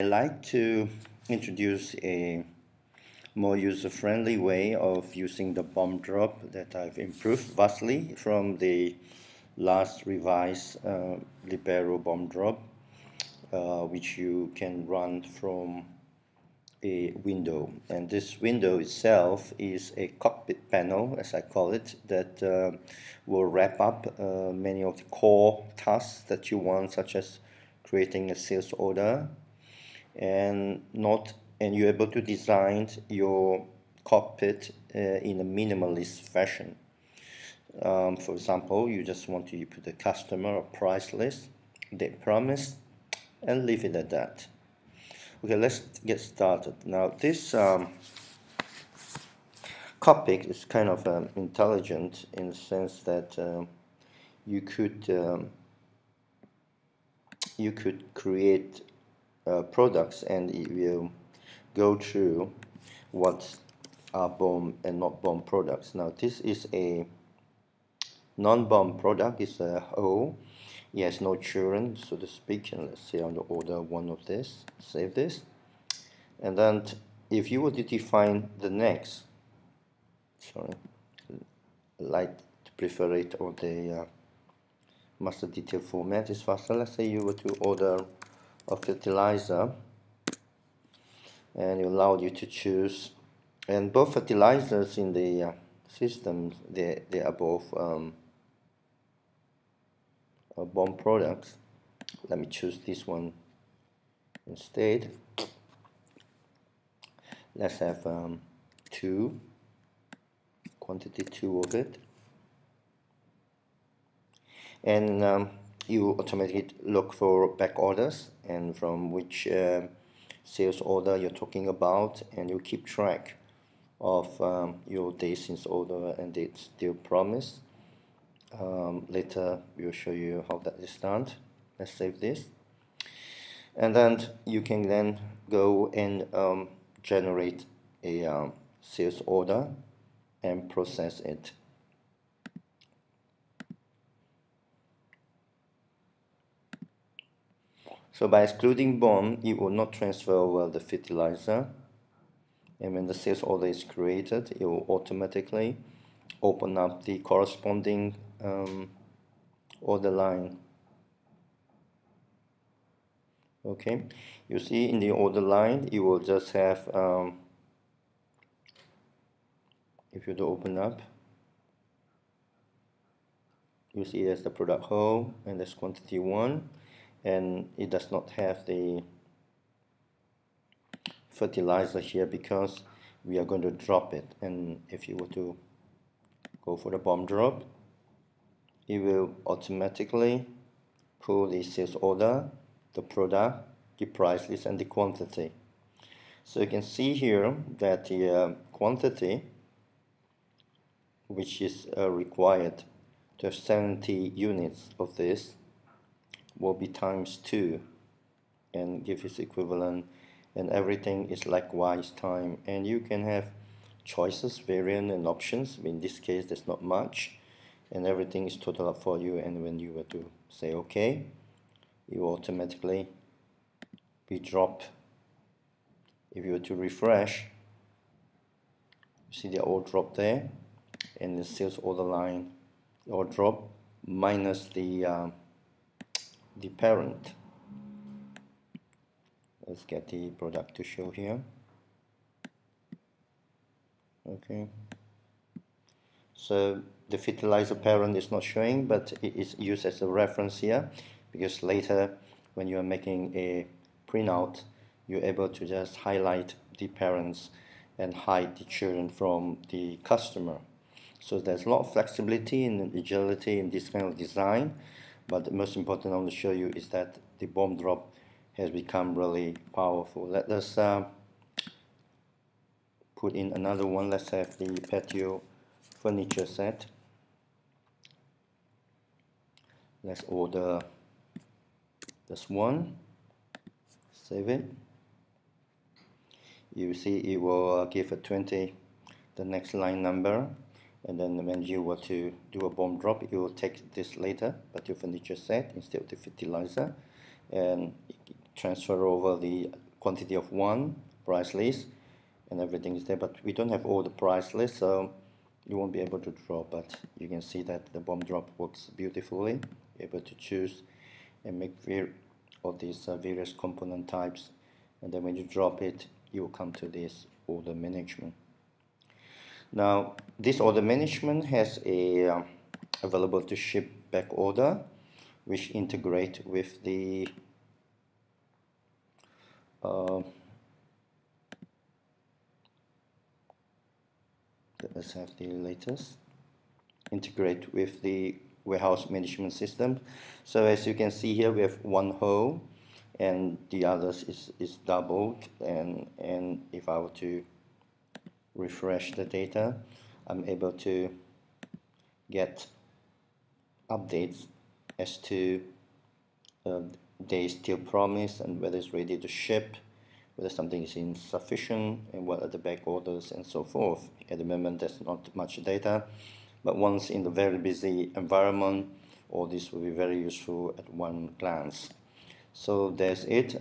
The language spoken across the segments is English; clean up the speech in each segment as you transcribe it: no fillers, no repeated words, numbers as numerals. I'd like to introduce a more user-friendly way of using the BOM drop that I've improved vastly from the last revised Libero BOM drop, which you can run from a window. And this window itself is a cockpit panel, as I call it, that will wrap up many of the core tasks that you want, such as creating a sales order. And you're able to design your cockpit in a minimalist fashion. For example, you just want to put a customer, a price list, date promise, and leave it at that. Okay, let's get started. Now, this cockpit is kind of intelligent in the sense that you could create products, and it will go through what are BOM and not BOM products. Now, this is a non-BOM product. It's a O. It has no children, so to speak. And let's say on the order one of this, save this, and then if you were to define the next, sorry, like to prefer it or the master detail format is faster. Let's say you were to order a fertilizer, and it allowed you to choose, and both fertilizers in the system, they are both BOM products. Let me choose this one instead. Let's have quantity 2 of it, and you automatically look for back orders and from which sales order you're talking about, and you keep track of your date since order and date still promise. Later we'll show you how that is done. Let's save this, and then you can then go and generate a sales order and process it. So by excluding BOM, it will not transfer over the fertilizer, and when the sales order is created, it will automatically open up the corresponding order line. Okay, you see in the order line, it will just have, if you do open up, you see there's the product whole, and there's quantity 1. And it does not have the fertilizer here because we are going to drop it. And if you were to go for the BOM drop, it will automatically pull the sales order, the product, the price list, and the quantity. So you can see here that the quantity, which is required to have 70 units of this, will be times 2 and give its equivalent, and everything is likewise time. And you can have choices, variant, and options. In this case, there's not much, and everything is total up for you. And when you were to say OK, it will automatically be dropped. If you were to refresh, you see they all drop there, and the sales order line all drop minus the parent. Let's get the product to show here. Okay, so the fertilizer parent is not showing, but it is used as a reference here, because later when you are making a printout, you're able to just highlight the parents and hide the children from the customer. So there's a lot of flexibility and agility in this kind of design. But the most important I want to show you is that the BOM drop has become really powerful. Let us put in another one. Let's have the patio furniture set. Let's order this one. Save it. You see it will give a 20, the next line number. And then when you were to do a BOM drop, it will take this later, but your furniture set instead of the fertilizer, and transfer over the quantity of one price list, and everything is there, but we don't have all the price list, so you won't be able to draw. But you can see that the BOM drop works beautifully. You're able to choose and make all these various component types, and then when you drop it, you will come to this order management. Now this order management has a available to ship back order, which integrate with the let's have the latest, integrate with the warehouse management system. So as you can see here, we have one whole and the others is doubled, and if I were to refresh the data, I'm able to get updates as to days till promise and whether it's ready to ship, whether something is insufficient, and what are the back orders and so forth. At the moment there's not much data, but once in the very busy environment, all this will be very useful at one glance. So there's it,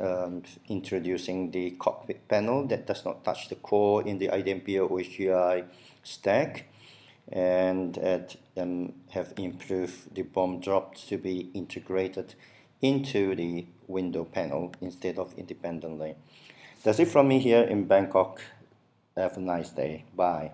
introducing the cockpit panel that does not touch the core in the iDempiere OHGI stack, and have improved the BOM drop to be integrated into the window panel instead of independently. That's it from me here in Bangkok. Have a nice day. Bye.